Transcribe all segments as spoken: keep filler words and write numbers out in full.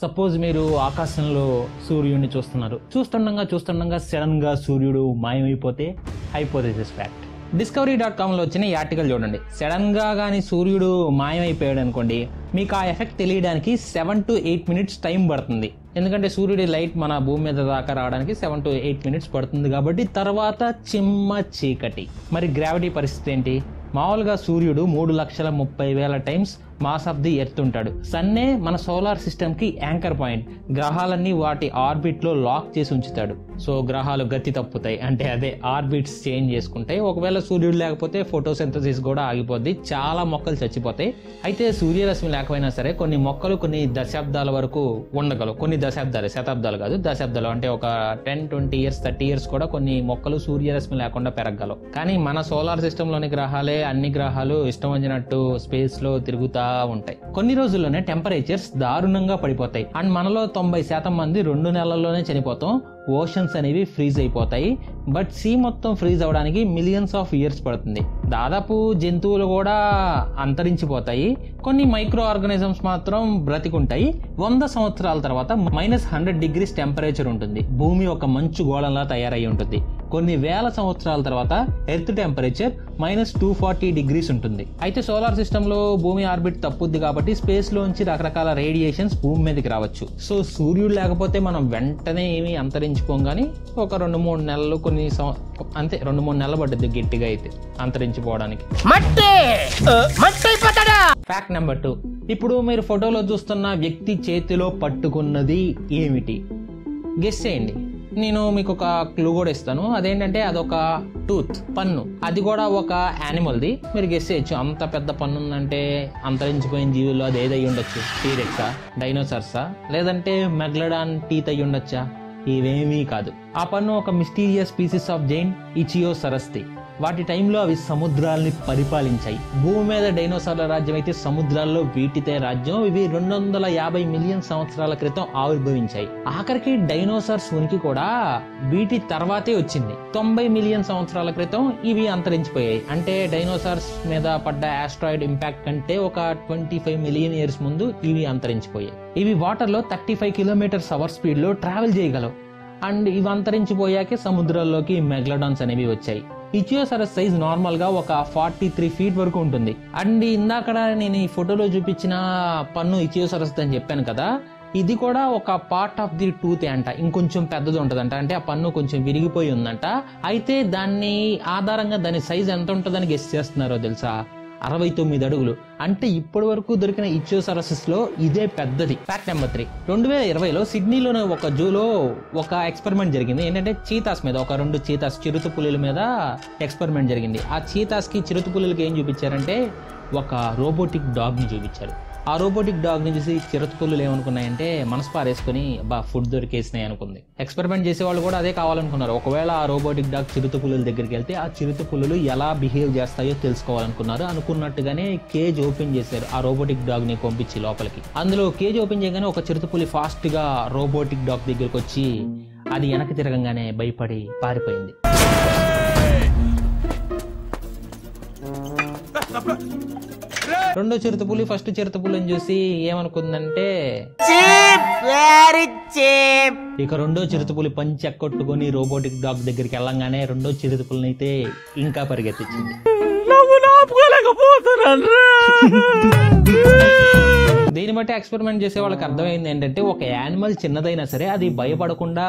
Suppose మీరు ఆకాశంలో సూర్యుడిని చూస్తున్నారు. చూస్తుండగా చూస్తుండగా సడన్ గా సూర్యుడు మాయమైపోతే హైపోథెసిస్ ఫ్యాక్ట్. డిస్కవరీ డాట్ కామ్లో వచ్చిన ఈ ఆర్టికల్ చూడండి. సడన్ గా కానీ సూర్యుడు మాయమైపోయాడు అనుకోండి, మీకు ఆ ఎఫెక్ట్ తెలియడానికి seven to eight minutes time పడుతుంది. ఎందుకంటే సూర్యుడి లైట్ మన భూమి మీద దాకా రావడానికి సెవెన్ టు ఎయిట్ మినిట్స్ పడుతుంది కాబట్టి తర్వాత చిమ్మ చీకటి. మరి గ్రావిటీ పరిస్థితి ఏంటి? మామూలుగా సూర్యుడు మూడు లక్షల ముప్పై వేల times mass of the earth ఉంటాడు. సన్నే మన సోలార్ సిస్టమ్కి యాంకర్ పాయింట్. గ్రహాలన్నీ వాటి ఆర్బిట్లో లాక్ చేసి ఉంచుతాడు. సో గ్రహాలు గతి తప్పుతాయి, అంటే అదే ఆర్బిట్స్ చేంజ్ చేసుకుంటాయి. ఒకవేళ సూర్యుడు లేకపోతే ఫోటోసింథసిస్ కూడా ఆగిపోద్ది, చాలా మొక్కలు చచ్చిపోతాయి. అయితే సూర్యరశ్మి లేకపోయినా సరే కొన్ని మొక్కలు కొన్ని దశాబ్దాల వరకు ఉండగలవు. కొన్ని దశాబ్దాలు, శతాబ్దాలు కాదు దశాబ్దాలు, అంటే ఒక ten twenty years thirty years కూడా కొన్ని మొక్కలు సూర్యరశ్మి లేకుండా పెరగలవు. కానీ మన సోలార్ సిస్టంలోని గ్రహాలే అన్ని గ్రహాలు ఇష్టం వచ్చినట్టు స్పేస్లో తిరుగుతా ఉంటాయి. కొన్ని రోజుల్లోనే టెంపరేచర్స్ దారుణంగా పడిపోతాయి. అండ్ మనలో తొంభై శాతం మంది రెండు నెలల్లోనే చనిపోతాం. ఓషన్స్ అనేవి ఫ్రీజ్ అయిపోతాయి. బట్ సీ మొత్తం ఫ్రీజ్ అవడానికి మిలియన్స్ ఆఫ్ ఇయర్స్ పడుతుంది. దాదాపు జంతువులు కూడా అంతరించిపోతాయి. కొన్ని మైక్రో ఆర్గానిజమ్స్ మాత్రం బ్రతికుంటాయి. వంద సంవత్సరాల తర్వాత మైనస్ హండ్రెడ్ డిగ్రీస్ టెంపరేచర్ ఉంటుంది. భూమి ఒక మంచు గోళంలా తయారై ఉంటుంది. కొన్ని వేల సంవత్సరాల తర్వాత earth temperature minus two forty degrees ఉంటుంది. అయితే సోలార్ సిస్టంలో భూమి ఆర్బిట్ తప్పుద్ది కాబట్టి స్పేస్ లోంచి రకరకాల రేడియేషన్స్ భూమి మీదకి రావచ్చు. సో సూర్యుడు లేకపోతే మనం వెంటనే ఏమి అంతరించిపోం, కానీ ఒక రెండు మూడు నెలలు కొన్ని అంతే రెండు మూడు నెలలు పడుతుంది గట్టిగా అయితే అంతరించిపోవడానికి. Fact number two. ఇప్పుడు మీరు ఫోటోలో చూస్తున్న వ్యక్తి చేతిలో పట్టుకున్నది ఏమిటి? గెస్ చేయండి. నేను మీకు ఒక క్లూ కూడా ఇస్తాను. అదేంటంటే అదొక టూత్, పన్ను. అది కూడా ఒక యానిమల్ది. మీరు గెస్ చేయొచ్చు, అంత పెద్ద పన్ను ఉందంటే అంతరించిపోయిన జీవుల్లో అది ఏదై ఉండొచ్చు? టీరెక్సా, డైనోసార్సా, లేదంటే మెగ్లడాన్ టీత్ అయ్యి ఉండొచ్చా? ఇవేమీ కాదు. ఆ పన్ను ఒక మిస్టీరియస్ స్పీసీస్ ఆఫ్ జైంట్ ఇచియో సరస్తి. వాటి టైంలో అవి సముద్రాల్ని పరిపాలించాయి. భూమి మీద డైనోసార్ల రాజ్యం అయితే సముద్రాల్లో వీటితే రాజ్యం. ఇవి రెండు వందల యాభై మిలియన్ సంవత్సరాల క్రితం ఆవిర్భవించాయి. ఆఖరికి డైనోసార్స్ ఉనికి కూడా వీటి తర్వాతే వచ్చింది. తొంభై మిలియన్ సంవత్సరాల క్రితం ఇవి అంతరించిపోయాయి. అంటే డైనోసార్స్ మీద పడ్డ ఆస్ట్రాయిడ్ ఇంపాక్ట్ కంటే ఒక ట్వంటీ ఫైవ్ మిలియన్ ఇయర్స్ ముందు ఇవి అంతరించిపోయాయి. ఇవి వాటర్లో థర్టీ ఫైవ్ కిలోమీటర్స్ అవర్ స్పీడ్లో ట్రావెల్ చేయగలవు. అండ్ ఇవి అంతరించిపోయాకే సముద్రాల్లోకి మెగ్లడాన్స్ అనేవి వచ్చాయి. ఇచియోసరస్ సైజ్ నార్మల్ గా ఒక ఫార్టీ త్రీ ఫీట్ వరకు ఉంటుంది. అండ్ ఇందాక నేను ఈ ఫోటోలో చూపించిన పన్ను ఇచియోసరస్ అని చెప్పాను కదా, ఇది కూడా ఒక పార్ట్ ఆఫ్ ది టూత్ అంట. ఇంకొంచెం పెద్దది ఉంటదంట, అంటే ఆ పన్ను కొంచెం విరిగిపోయి ఉందంట. అయితే దాన్ని ఆధారంగా దాని సైజ్ ఎంత ఉంటుందని గెస్ చేస్తున్నారో తెలుసా? అరవై తొమ్మిది అడుగులు. అంటే ఇప్పటి వరకు దొరికిన ఇచియోసరసెస్ లో ఇదే పెద్దది. Fact number three. రెండు వేల ఇరవైలో సిడ్నీలోని ఒక జూలో ఒక ఎక్స్పెరిమెంట్ జరిగింది. ఏంటంటే చీతాస్ మీద, ఒక రెండు చీతాస్ చిరుత పులుల మీద ఎక్స్పెరిమెంట్ జరిగింది. ఆ చీతాస్ కి చిరుత పులులకి ఏం చూపించారంటే ఒక రోబోటిక్ డాగ్ ని చూపించారు. ఆ రోబోటిక్ డాగ్ ని చూసి చిరుత పులులు ఏమనుకున్నాయంటే మనసు పారేసుకుని బా ఫుడ్ దొరికేసినాయి అనుకుంది. ఎక్స్పెరిమెంట్ చేసేవాళ్ళు కూడా అదే కావాలనుకున్నారు. ఒకవేళ ఆ రోబోటిక్ డాగ్ చిరుత పులుల దగ్గరికి వెళ్తే ఆ చిరుత పులులు ఎలా బిహేవ్ చేస్తాయో తెలుసుకోవాలనుకున్నారు. అనుకున్నట్టుగానే కేజ్ ఓపెన్ చేశారు. ఆ రోబోటిక్ డాగ్ ని పంపించి లోపలికి, అందులో కేజ్ ఓపెన్ చేయగానే ఒక చిరుతపులి ఫాస్ట్ గా రోబోటిక్ డాగ్ దగ్గరకు వచ్చి అది వెనక్కి తిరగంగానే భయపడి పారిపోయింది. రెండో చిరుతపులి ఫస్ట్ చిరుతపులిని చూసి ఏమనుకుందంటే ఇక రెండో చిరుతపులి పంచి ఎక్కొట్టుకుని రోబోటిక్ డాగ్ దగ్గరికి వెళ్ళంగానే రెండో చిరుతపులిని అయితే ఇంకా పరిగెత్తించింది. దీన్ని బట్టి ఎక్స్పెరిమెంట్ చేసే వాళ్ళకి అర్థమైంది ఏంటంటే ఒక యానిమల్ చిన్నదైనా సరే అది భయపడకుండా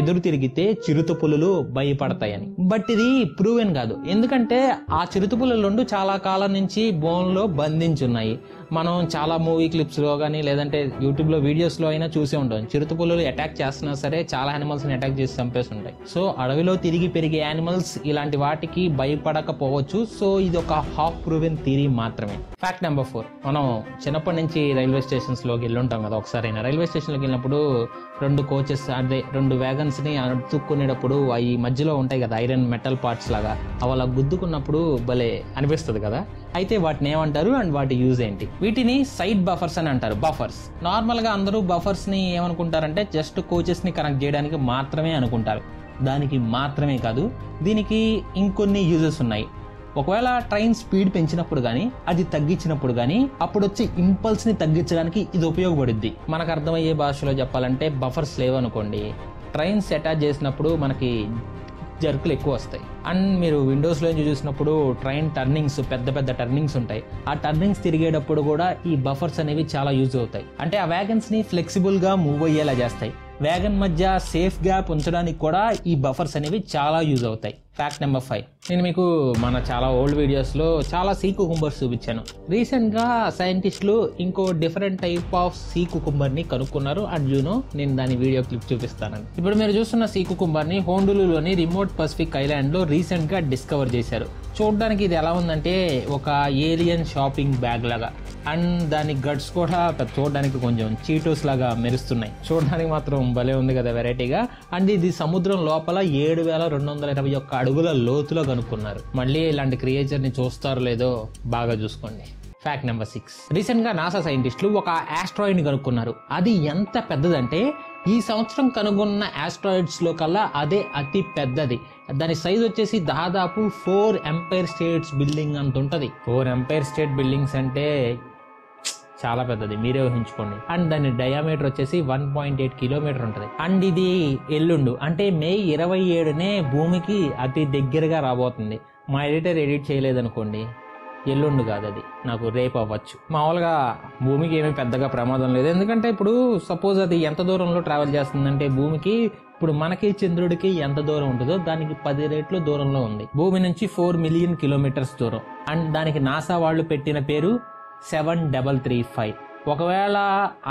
ఎదురు తిరిగితే చిరుత పులులు భయపడతాయని. బట్ ఇది ప్రూవెన్ కాదు, ఎందుకంటే ఆ చిరుత పులులు రెండు చాలా కాలం నుంచి బోన్ లో బంధించున్నాయి. మనం చాలా మూవీ క్లిప్స్ లో కానీ లేదంటే యూట్యూబ్ లో వీడియోస్ లో అయినా చూసే ఉంటాం. చిరుత పులులు అటాక్ చేస్తున్నా సరే చాలా యానిమల్స్ ని అటాక్ చేసి చంపేస్తుంటాయి. సో అడవిలో తిరిగి పెరిగే యానిమల్స్ ఇలాంటి వాటికి భయపడకపోవచ్చు. సో ఇది ఒక హాఫ్ ప్రూవెన్ థియరీ మాత్రమే. Fact number four. మనం చిన్నప్పటి నుంచి రైల్వే స్టేషన్స్ లోకి వెళ్ళి ఉంటాం కదా ఒకసారైనా. రైల్వే స్టేషన్లోకి వెళ్ళినప్పుడు రెండు కోచెస్ అదే రెండు వ్యాగన్స్ ని అతుక్కునేటప్పుడు అవి మధ్యలో ఉంటాయి కదా ఐరన్ మెటల్ పార్ట్స్ లాగా, అవి అలా గుద్దుకున్నప్పుడు భలే అనిపిస్తుంది కదా. అయితే వాటిని ఏమంటారు అండ్ వాటి యూజ్ ఏంటి? వీటిని సైడ్ బఫర్స్ అని అంటారు. బఫర్స్ నార్మల్ గా అందరూ బఫర్స్ ని ఏమనుకుంటారంటే జస్ట్ కోచెస్ ని కనెక్ట్ చేయడానికి మాత్రమే అనుకుంటారు. దానికి మాత్రమే కాదు, దీనికి ఇంకొన్ని యూజెస్ ఉన్నాయి. ఒకవేళ ట్రైన్ స్పీడ్ పెంచినప్పుడు గానీ అది తగ్గించినప్పుడు గానీ అప్పుడు వచ్చే ఇంపల్స్ ని తగ్గించడానికి ఇది ఉపయోగపడుద్ది. మనకు అర్థమయ్యే భాషలో చెప్పాలంటే బఫర్ స్లేవ్ అనుకోండి. ట్రైన్స్ అటాచ్ చేసినప్పుడు మనకి జర్కులు ఎక్కువ వస్తాయి. అండ్ మీరు విండోస్లో చూసినప్పుడు ట్రైన్ టర్నింగ్స్ పెద్ద పెద్ద టర్నింగ్స్ ఉంటాయి. ఆ టర్నింగ్స్ తిరిగేటప్పుడు కూడా ఈ బఫర్స్ అనేవి చాలా యూజ్ అవుతాయి. అంటే ఆ వ్యాగన్స్ని ఫ్లెక్సిబుల్గా మూవ్ అయ్యేలా చేస్తాయి. వ్యాగన్ మధ్య సేఫ్ గ్యాప్ ఉంచడానికి కూడా ఈ బఫర్స్ అనేవి చాలా యూజ్ అవుతాయి. ఫ్యాక్ట్ నెంబర్ ఫైవ్, నేను మీకు మన చాలా ఓల్డ్ వీడియోస్లో చాలా సీ కుకుంబర్స్ చూపించాను. రీసెంట్గా సైంటిస్టులు ఇంకో డిఫరెంట్ టైప్ ఆఫ్ సీ కుకుంబర్ని కనుక్కున్నారు. అండ్ యూనో నేను దాని వీడియో క్లిప్ చూపిస్తానని. ఇప్పుడు మీరు చూస్తున్న సీ కుకుంబర్ని హోండులులోని రిమోట్ పసిఫిక్ ఐలాండ్లో రీసెంట్గా డిస్కవర్ చేశారు. చూడడానికి ఇది ఎలా ఉందంటే ఒక ఏలియన్ షాపింగ్ బ్యాగ్ లాగా. అండ్ దాని గట్స్ కూడా చూడడానికి కొంచెం చీటోస్ లాగా మెరుస్తున్నాయి. చూడడానికి మాత్రం భలే ఉంది కదా వెరైటీగా. అండ్ ఇది సముద్రం లోపల ఏడు వేల రెండు వందల ఇరవై ఒక్క అడుగుల లోతులో కనుక్కున్నారు. మళ్ళీ ఇలాంటి క్రియేచర్ని చూస్తారో లేదో బాగా చూసుకోండి. ఫ్యాక్ట్ నెంబర్ సిక్స్, రీసెంట్ గా నాసా సైంటిస్టులు ఒక ఆస్ట్రాయిడ్ ని కనుక్కున్నారు. అది ఎంత పెద్దదంటే ఈ సంవత్సరం కనుగొన్న ఆస్ట్రాయిడ్స్ లో కల్లా అదే అతి పెద్దది. దాని సైజ్ వచ్చేసి దాదాపు ఫోర్ ఎంపైర్ స్టేట్స్ బిల్డింగ్ అంత ఉంటుంది. ఫోర్ ఎంపైర్ స్టేట్ బిల్డింగ్స్ అంటే చాలా పెద్దది, మీరే ఊహించుకోండి. అండ్ దాని డయామీటర్ వచ్చేసి వన్ పాయింట్ ఎయిట్ కిలోమీటర్ ఉంటుంది. అండ్ ఇది ఎల్లుండు అంటే మే ఇరవై ఏడునే భూమికి అతి దగ్గరగా రాబోతుంది. మా ఎడిటర్ ఎడిట్ చేయలేదనుకోండి, ఎల్లుండు కాదు అది, నాకు రేపు అవ్వచ్చు. మామూలుగా భూమికి ఏమీ పెద్దగా ప్రమాదం లేదు. ఎందుకంటే ఇప్పుడు సపోజ్ అది ఎంత దూరంలో ట్రావెల్ చేస్తుందంటే భూమికి ఇప్పుడు మనకి చంద్రుడికి ఎంత దూరం ఉంటుందో దానికి పది రేట్లు దూరంలో ఉంది. భూమి నుంచి ఫోర్ మిలియన్ కిలోమీటర్స్ దూరం. అండ్ దానికి నాసా వాళ్ళు పెట్టిన పేరు సెవెన్ డబల్ త్రీ ఫైవ్. ఒకవేళ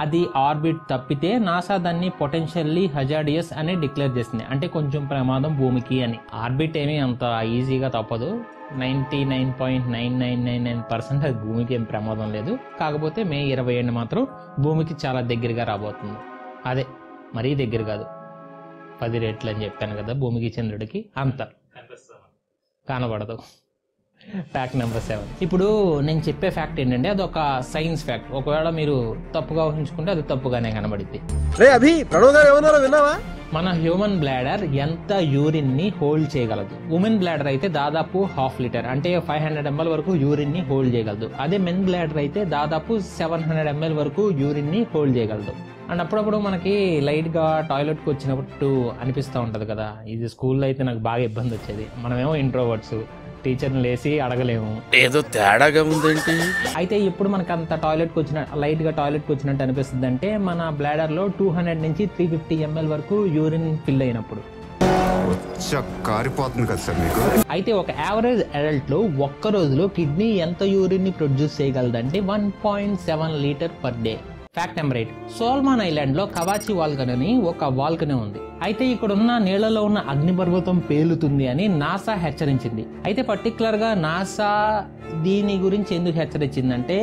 అది ఆర్బిట్ తప్పితే నాసా దాన్ని పొటెన్షియల్లీ హజార్డియస్ అని డిక్లేర్ చేసింది, అంటే కొంచెం ప్రమాదం భూమికి అని. ఆర్బిట్ ఏమీ అంత ఈజీగా తప్పదు. Ninety nine point nine nine nine nine percent అది భూమికి ఏం ప్రమాదం లేదు. కాకపోతే మే ఇరవై ఏడు మాత్రం భూమికి చాలా దగ్గరగా రాబోతుంది. అదే మరీ దగ్గర కాదు, పది రేట్లు అని చెప్పాను కదా భూమికి చంద్రుడికి, అంత కానబడదు. ఫ్యాక్ట్ నెంబర్ సెవెన్, ఇప్పుడు నేను చెప్పే ఫ్యాక్ట్ ఏంటంటే అదొక సైన్స్ ఫ్యాక్ట్. ఒకవేళ మీరు తప్పుగా ఊహించుకుంటే అది తప్పుగానే కనబడింది. మన హ్యూమన్ బ్లాడర్ ఎంత యూరిన్ ని హోల్డ్ చేయగలదు? ఉమెన్ బ్లాడర్ అయితే దాదాపు హాఫ్ లీటర్ అంటే ఫైవ్ హండ్రెడ్ ఎంఎల్ వరకు యూరిన్ ని హోల్డ్ చేయగలదు. అదే మెన్ బ్లాడర్ అయితే దాదాపు సెవెన్ హండ్రెడ్ ఎంఎల్ వరకు యూరిన్ ని హోల్డ్ చేయగలదు. అండ్ అప్పుడప్పుడు మనకి లైట్గా టాయిలెట్కి వచ్చినప్పుడు అనిపిస్తూ ఉంటుంది కదా. ఇది స్కూల్లో అయితే నాకు బాగా ఇబ్బంది వచ్చేది. మనమేమో ఇంట్రోవర్ట్స్, టీచర్ని లేసి అడగలేము, ఏదో తేడాగా ఉందంటే. అయితే ఇప్పుడు మనకు అంత టాయిలెట్కి వచ్చిన లైట్గా టాయిలెట్కి వచ్చినట్టు అనిపిస్తుంది అంటే మన బ్లాడర్లో టూ హండ్రెడ్ నుంచి త్రీ ఫిఫ్టీ ఎంఎల్ వరకు యూరిన్ ఫిల్ అయినప్పుడు. అయితే ఒక యావరేజ్ అడల్ట్లో ఒక్క రోజులో కిడ్నీ ఎంత యూరిన్ని ప్రొడ్యూస్ చేయగలదంటే one point seven liter per day. Fact number eight, Solomon ఐలాండ్లో కవాచి వాల్కనీ అని ఒక వాల్కనీ ఉంది. అయితే ఇక్కడున్న నీళ్లలో ఉన్న అగ్నిపర్వతం పేలుతుంది అని నాసా హెచ్చరించింది. అయితే పర్టికులర్గా నాసా దీని గురించి ఎందుకు హెచ్చరించిందంటే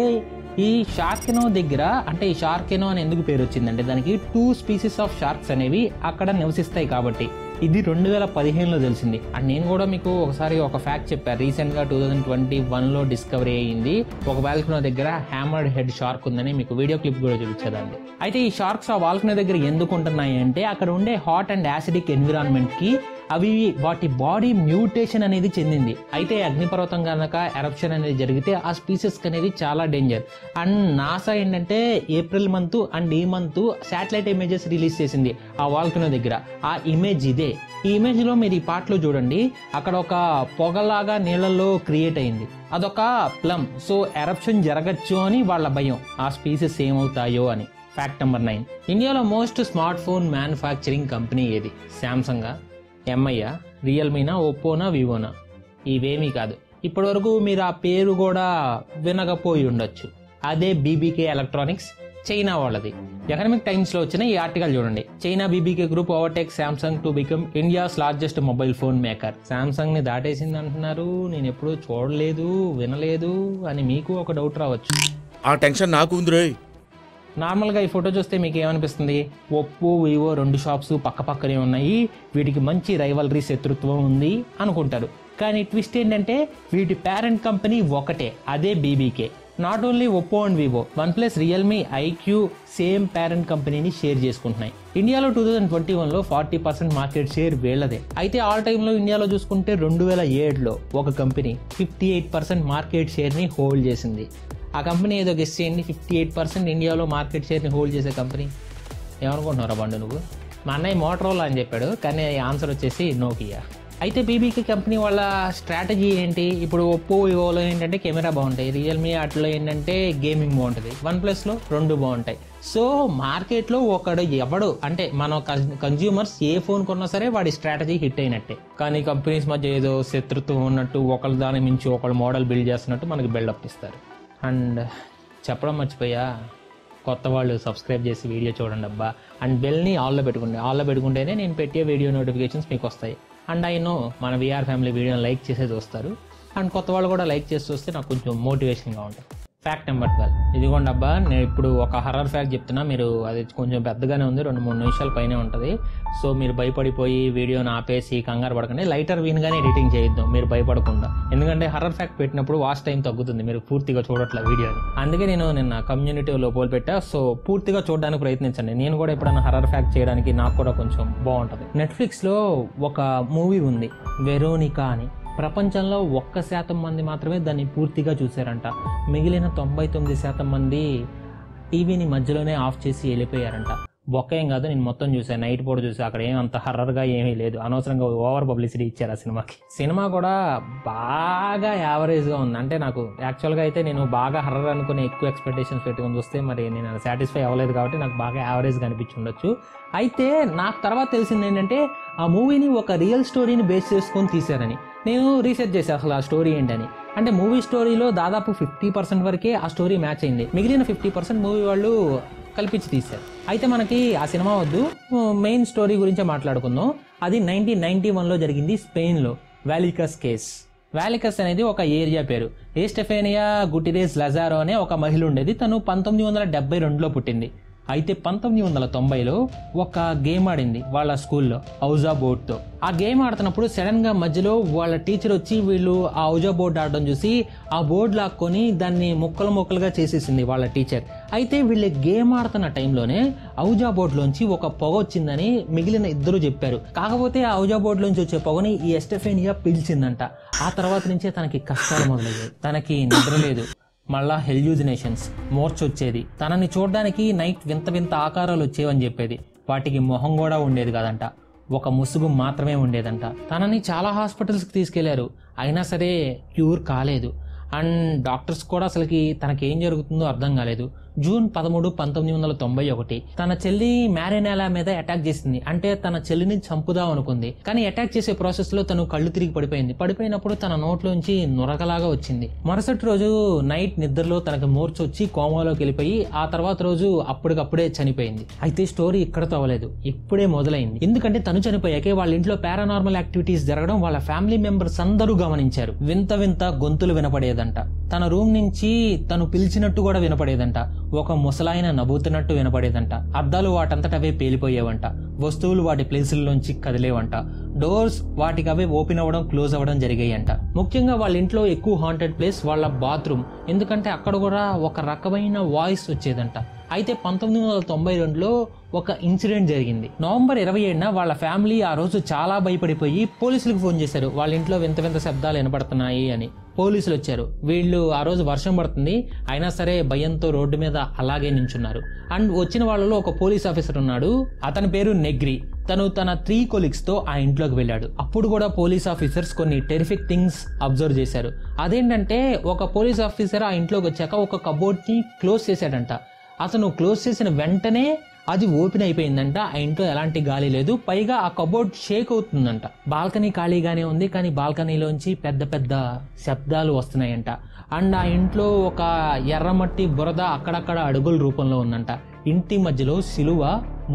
ఈ షార్కెనో దగ్గర, అంటే ఈ షార్కెనో అని ఎందుకు పేరు వచ్చిందంటే దానికి టూ స్పీసీస్ ఆఫ్ షార్క్స్ అనేవి అక్కడ నివసిస్తాయి కాబట్టి. ఇది రెండు వేల పదిహేనులో తెలిసింది. అండ్ నేను కూడా మీకు ఒకసారి ఒక ఫ్యాక్ట్ చెప్పాను, రీసెంట్గా టూ థౌజండ్ ట్వంటీ వన్లో డిస్కవరీ అయ్యింది. ఒక వాల్కనో దగ్గర హ్యామర్డ్ హెడ్ షార్క్ ఉందని మీకు వీడియో క్లిప్ కూడా చూపించేదండి. అయితే ఈ షార్క్స్ ఆ వాల్కనో దగ్గర ఎందుకు ఉంటున్నాయి అంటే అక్కడ ఉండే హాట్ అండ్ యాసిడిక్ ఎన్విరాన్మెంట్కి అవి వాటి బాడీ మ్యూటేషన్ అనేది చెందింది. అయితే అగ్నిపర్వతం కనుక ఎరప్షన్ అనేది జరిగితే ఆ స్పీసెస్కి అనేది చాలా డేంజర్. అండ్ నాసా ఏంటంటే ఏప్రిల్ మంత్ అండ్ ఈ మంత్ శాటిలైట్ ఇమేజెస్ రిలీజ్ చేసింది ఆ వాల్కనో దగ్గర. ఆ ఇమేజ్ ఇదే. ఈ ఇమేజ్లో మీరు ఈ పార్ట్లో చూడండి, అక్కడ ఒక పొగలాగా నీళ్ళల్లో క్రియేట్ అయింది. అదొక ప్లమ్. సో ఎరప్షన్ జరగచ్చు అని వాళ్ళ భయం, ఆ స్పీసెస్ ఏమవుతాయో అని. ఫ్యాక్ట్ నెంబర్ నైన్, ఇండియాలో most smart phone manufacturing company ఏది? శాంసంగా, ఎంఐయా, రియల్మీనా, ఒప్పోనా, వివోనా? ఇవేమీ కాదు. ఇప్పటివరకు మీరు ఆ పేరు కూడా వినకపోయి ఉండొచ్చు. అదే బీబీకే ఎలక్ట్రానిక్స్, చైనా వాళ్ళది. ఎకనామిక్ టైమ్స్లో వచ్చిన ఈ ఆర్టికల్ చూడండి. China BBK group overtake Samsung to become India's largest mobile phone maker. శాంసంగ్ని దాటేసింది అంటున్నారు. నేను ఎప్పుడూ చూడలేదు, వినలేదు అని మీకు ఒక డౌట్ రావచ్చు. ఆ టెన్షన్ నాకు ఉందిరే. నార్మల్గా ఈ ఫోటో చూస్తే మీకు ఏమనిపిస్తుంది? ఒప్పో వివో రెండు షాప్స్ పక్క పక్కనే ఉన్నాయి, వీటికి మంచి రైవల్రీ శత్రుత్వం ఉంది అనుకుంటారు. కానీ ట్విస్ట్ ఏంటంటే వీటి పేరెంట్ కంపెనీ ఒకటే, అదే BBK. Not only Oppo and Vivo, OnePlus, Realme, I Q same parent company ni share చేసుకుంటున్నాయి. ఇండియాలో twenty twenty-one లో forty percent మార్కెట్ షేర్ వీళ్ళదే. అయితే ఆల్ టైమ్ లో ఇండియాలో చూసుకుంటే two thousand seven లో ఒక company fifty-eight percent market share ని హోల్డ్ చేసింది. ఆ కంపెనీ ఏదో గెస్ చేయండి, fifty-eight percent ఇండియాలో మార్కెట్ షేర్ ని హోల్డ్ చేసే కంపెనీ. ఏమనుకుంటున్నారా బండు నువ్వు? మా అన్నయ్య మోటరోలా అని చెప్పాడు, కానీ ఆన్సర్ వచ్చేసి నోకియా. అయితే బీబీకే కంపెనీ వాళ్ళ స్ట్రాటజీ ఏంటి? ఇప్పుడు ఒప్పో వివోలో ఏంటంటే కెమెరా బాగుంటాయి, రియల్మీ వాటిలో ఏంటంటే గేమింగ్ బాగుంటుంది, వన్ ప్లస్లో రెండు బాగుంటాయి. సో మార్కెట్లో ఒకడు ఎవడు అంటే మన కన్జ్యూమర్స్ ఏ ఫోన్ కొన్నా సరే వాడి స్ట్రాటజీ హిట్ అయినట్టే. కానీ కంపెనీస్ మధ్య ఏదో శత్రుత్వం ఉన్నట్టు ఒకళ్ళు దాని మించి ఒకళ్ళు మోడల్ బిల్డ్ చేస్తున్నట్టు మనకి బిల్డప్ ఇస్తారు. అండ్ చెప్పడం మర్చిపోయా, కొత్త వాళ్ళు సబ్స్క్రైబ్ చేసి వీడియో చూడండి అబ్బా. అండ్ బెల్ని ఆల్లో పెట్టుకుంటే ఆల్లో పెట్టుకుంటేనే నేను పెట్టే వీడియో నోటిఫికేషన్స్ మీకు వస్తాయి. అండ్ అయినో మన వీఆర్ ఫ్యామిలీ వీడియోని లైక్ చేసే చూస్తారు, అండ్ కొత్త వాళ్ళు కూడా లైక్ చేసి చూస్తే నాకు కొంచెం మోటివేషన్గా ఉంటుంది. ఫ్యాక్ట్ నెంబర్ ట్వెల్వ్, ఇదిగోండి అబ్బా నేను ఇప్పుడు ఒక హర్రర్ ఫ్యాక్ట్ చెప్తున్నా, మీరు అది కొంచెం పెద్దగానే ఉంది, రెండు మూడు నిమిషాల పైనే ఉంటుంది. సో మీరు భయపడిపోయి వీడియోని ఆపేసి కంగారు పడకండి, లైటర్ వీన్గానే ఎడిటింగ్ చేయొద్దాం మీరు భయపడకుండా. ఎందుకంటే హర్రర్ ఫ్యాక్ట్ పెట్టినప్పుడు వాచ్ టైం తగ్గుతుంది, మీరు పూర్తిగా చూడట్ల వీడియోని. అందుకే నేను నిన్న కమ్యూనిటీలో పోల్ పెట్టా, సో పూర్తిగా చూడడానికి ప్రయత్నించండి. నేను కూడా ఎప్పుడైనా హర్రర్ ఫ్యాక్ట్ చేయడానికి నాకు కూడా కొంచెం బాగుంటుంది. నెట్ఫ్లిక్స్లో ఒక మూవీ ఉంది వెరోనికా అని, ప్రపంచంలో ఒక్క శాతం మంది మాత్రమే దాన్ని పూర్తిగా చూశారంట, మిగిలిన తొంభై తొమ్మిది శాతం మంది టీవీని మధ్యలోనే ఆఫ్ చేసి వెళ్ళిపోయారంట. ఒక్కేం కాదు, నేను మొత్తం చూశాను, నైట్ పూట చూసాను. అక్కడ ఏం అంత హర్రర్గా ఏమీ లేదు, అనవసరంగా ఓవర్ పబ్లిసిటీ ఇచ్చారు ఆ సినిమాకి. సినిమా కూడా బాగా యావరేజ్గా ఉంది. అంటే నాకు యాక్చువల్గా అయితే నేను బాగా హర్రర్ అనుకుని ఎక్కువ ఎక్స్పెక్టేషన్స్ పెట్టుకుని చూస్తే మరి నేను సాటిస్ఫై అవ్వలేదు, కాబట్టి నాకు బాగా యావరేజ్గా అనిపించి ఉండొచ్చు. అయితే నాకు తర్వాత తెలిసింది ఏంటంటే ఆ మూవీని ఒక రియల్ స్టోరీని బేస్ చేసుకొని తీశారని. నేను రీసెర్చ్ చేశాను అసలు ఆ స్టోరీ ఏంటని. అంటే మూవీ స్టోరీలో దాదాపు ఫిఫ్టీ పర్సెంట్ వరకే ఆ స్టోరీ మ్యాచ్ అయింది, మిగిలిన ఫిఫ్టీ పర్సెంట్ మూవీ వాళ్ళు కల్పించి తీశారు. అయితే మనకి ఆ సినిమా వద్దు, మెయిన్ స్టోరీ గురించే మాట్లాడుకుందాం. అది నైన్టీన్ నైన్టీ వన్లో జరిగింది స్పెయిన్లో, వాలికస్ కేస్. వాలికస్ అనేది ఒక ఏరియా పేరు. ఎస్టెఫేనియా గుటిరేజ్ లజారో అనే ఒక మహిళ ఉండేది, తను పంతొమ్మిది వందల డెబ్బై రెండులో పుట్టింది. అయితే పంతొమ్మిది వందల తొంభైలో ఒక గేమ్ ఆడింది వాళ్ళ స్కూల్లో ఔజా బోర్డ్తో. ఆ గేమ్ ఆడుతున్నప్పుడు సడన్గా మధ్యలో వాళ్ళ టీచర్ వచ్చి వీళ్ళు ఆ ఔజా బోర్డ్ ఆడడం చూసి ఆ బోర్డు లాక్కొని దాన్ని ముక్కలు ముక్కలుగా చేసేసింది వాళ్ళ టీచర్. అయితే వీళ్ళు గేమ్ ఆడుతున్న టైంలోనే ఔజా బోర్డులోంచి ఒక పొగ వచ్చిందని మిగిలిన ఇద్దరు చెప్పారు. కాకపోతే ఆ ఔజా బోర్డులోంచి వచ్చే పొగని ఈ ఎస్టెఫేనియా పీల్చిందంట. ఆ తర్వాత నుంచే తనకి కష్టాలు మొదలయ్యాయి, తనకి నిద్ర లేదు, మళ్ళా హెల్యూజినేషన్స్, మోర్చొచ్చేది, తనని చూడడానికి నైట్ వింత వింత ఆకారాలు వచ్చేవని చెప్పేది. వాటికి మొహం కూడా ఉండేది కాదంట, ఒక ముసుగు మాత్రమే ఉండేదంట. తనని చాలా హాస్పిటల్స్కి తీసుకెళ్లారు, అయినా సరే క్యూర్ కాలేదు. అండ్ డాక్టర్స్ కూడా అసలుకి తనకేం జరుగుతుందో అర్థం కాలేదు. జూన్ పదమూడు పంతొమ్మిది వందల తొంభై ఒకటి తన చెల్లి మ్యారినేలా మీద అటాక్ చేసింది. అంటే తన చెల్లిని చంపుదాం అనుకుంది, కానీ అటాక్ చేసే ప్రాసెస్ లో తను కళ్ళు తిరిగి పడిపోయింది. పడిపోయినప్పుడు తన నోట్లోంచి నురగలాగా వచ్చింది. మరుసటి రోజు నైట్ నిద్రలో తనకి మూర్చొచ్చి కోమాలోకి వెళ్ళిపోయి ఆ తర్వాత రోజు అప్పటికప్పుడే చనిపోయింది. అయితే స్టోరీ ఇక్కడతో అవ్వలేదు, ఇప్పుడే మొదలైంది. ఎందుకంటే తను చనిపోయాకే వాళ్ళ ఇంట్లో పారానార్మల్ యాక్టివిటీస్ జరగడం వాళ్ళ ఫ్యామిలీ మెంబర్స్ అందరూ గమనించారు. వింత వింత గొంతులు వినపడేదంట, తన రూమ్ నుంచి తను పిలిచినట్టు కూడా వినపడేదంట, ఒక ముసలాయన నవ్వుతున్నట్టు వినపడేదంట, అద్దాలు వాటంతటవే పేలిపోయేవంట, వస్తువులు వాటి ప్లేసుల్లోంచి కదిలేవంట, డోర్స్ వాటికి అవే ఓపెన్ అవ్వడం క్లోజ్ అవ్వడం జరిగాయంట. ముఖ్యంగా వాళ్ళ ఇంట్లో ఎక్కువ హాంటెడ్ ప్లేస్ వాళ్ళ బాత్రూమ్, ఎందుకంటే అక్కడ కూడా ఒక రకమైన వాయిస్ వచ్చేదంట. అయితే పంతొమ్మిది వందల తొంభై రెండులో ఒక ఇన్సిడెంట్ జరిగింది. నవంబర్ ఇరవై ఏడున వాళ్ళ ఫ్యామిలీ ఆ రోజు చాలా భయపడిపోయి పోలీసులకు ఫోన్ చేశారు. వాళ్ళ ఇంట్లో వింత వింత శబ్దాలు వినపడుతున్నాయి అని. పోలీసులు వచ్చారు. వీళ్ళు ఆ రోజు వర్షం పడుతుంది, అయినా సరే భయంతో రోడ్డు మీద అలాగే నించున్నారు. అండ్ వచ్చిన వాళ్ళలో ఒక పోలీస్ ఆఫీసర్ ఉన్నాడు, అతని పేరు నెగ్రి. తను తన త్రీ కొలీగ్స్తో ఆ ఇంట్లోకి వెళ్ళాడు. అప్పుడు కూడా పోలీస్ ఆఫీసర్స్ కొన్ని టెరిఫిక్ థింగ్స్ అబ్జర్వ్ చేశారు. అదేంటంటే ఒక పోలీస్ ఆఫీసర్ ఆ ఇంట్లోకి వచ్చాక ఒక కబోర్డ్ని క్లోజ్ చేశాడంట. అతను క్లోజ్ చేసిన వెంటనే అది ఓపెన్ అయిపోయిందంట. ఆ ఇంట్లో ఎలాంటి గాలి లేదు, పైగా ఆ కబోర్డ్ షేక్ అవుతుందంట. బాల్కనీ ఖాళీగానే ఉంది, కానీ బాల్కనీలోంచి పెద్ద పెద్ద శబ్దాలు వస్తున్నాయంట. అండ్ ఆ ఇంట్లో ఒక ఎర్రమట్టి బురద అక్కడక్కడ అడుగుల రూపంలో ఉందంట. ఇంటి మధ్యలో సిలువ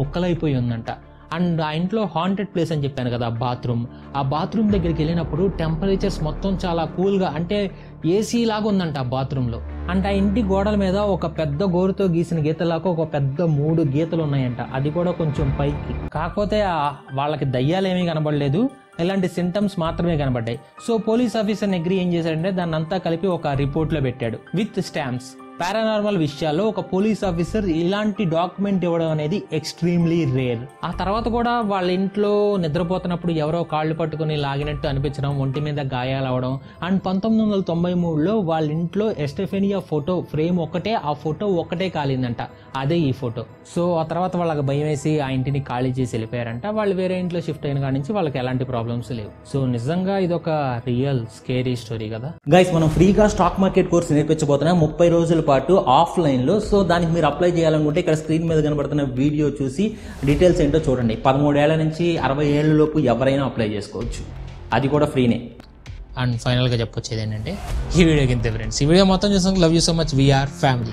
ముక్కలైపోయి ఉందంట. అండ్ ఆ ఇంట్లో హాంటెడ్ ప్లేస్ అని చెప్పాను కదా, బాత్రూమ్. ఆ బాత్రూమ్ దగ్గరికి వెళ్ళినప్పుడు టెంపరేచర్స్ మొత్తం చాలా కూల్గా, అంటే ఏసీ లాగా ఉందంట ఆ బాత్రూంలో. అంటే ఆ ఇంటి గోడల మీద ఒక పెద్ద గోరుతో గీసిన గీతలాగా ఒక పెద్ద మూడు గీతలు ఉన్నాయంట, అది కూడా కొంచెం పైకి. కాకపోతే వాళ్ళకి దయ్యాలేమీ కనబడలేదు, ఇలాంటి సింటమ్స్ మాత్రమే కనబడ్డాయి. సో పోలీస్ ఆఫీసర్ని అగ్రీ ఏం చేశాడంటే దాన్ని అంతా కలిపి ఒక రిపోర్ట్లో పెట్టాడు విత్ స్టాంప్స్. పారానార్మల్ విషయాల్లో ఒక పోలీస్ ఆఫీసర్ ఇలాంటి డాక్యుమెంట్ ఇవ్వడం అనేది ఎక్స్ట్రీమ్లీ రేర్. ఆ తర్వాత కూడా వాళ్ళ ఇంట్లో నిద్రపోతున్నప్పుడు ఎవరో కాళ్ళు పట్టుకుని లాగినట్టు అనిపించడం, ఒంటి మీద గాయాలు అవడం. అండ్ పంతొమ్మిది వందల తొంభై మూడులో వాళ్ళ ఇంట్లో ఎస్టెఫెనియా ఫోటో ఫ్రేమ్ ఒకటే, ఆ ఫోటో ఒకటే కాలిందంట, అదే ఈ ఫోటో. సో ఆ తర్వాత వాళ్ళకి భయం వేసి ఆ ఇంటిని ఖాళీ చేసి వెళ్ళిపోయారంట. వాళ్ళు వేరే ఇంట్లో షిఫ్ట్ అయిన కాడి నుంచి వాళ్ళకి ఎలాంటి ప్రాబ్లమ్స్ లేవు. సో నిజంగా ఇదొక రియల్ స్కేరీ స్టోరీ కదా గైస్. మనం ఫ్రీగా స్టాక్ మార్కెట్ కోర్స్ నేర్పించబోతున్నాం ముప్పై రోజులు పాటు ఆఫ్లైన్లో. సో దానికి మీరు అప్లై చేయాలనుకుంటే ఇక్కడ స్క్రీన్ మీద కనబడుతున్న వీడియో చూసి డీటెయిల్స్ ఏంటో చూడండి. పదమూడేళ్ల నుంచి అరవై ఏళ్ళలోపు ఎవరైనా అప్లై చేసుకోవచ్చు, అది కూడా ఫ్రీనే. అండ్ ఫైనల్గా చెప్పొచ్చేది ఏంటంటే ఈ వీడియోకి ఇంతే ఫ్రెండ్స్. ఈ వీడియో మొత్తం చూసినందుకు love you so much. We are family.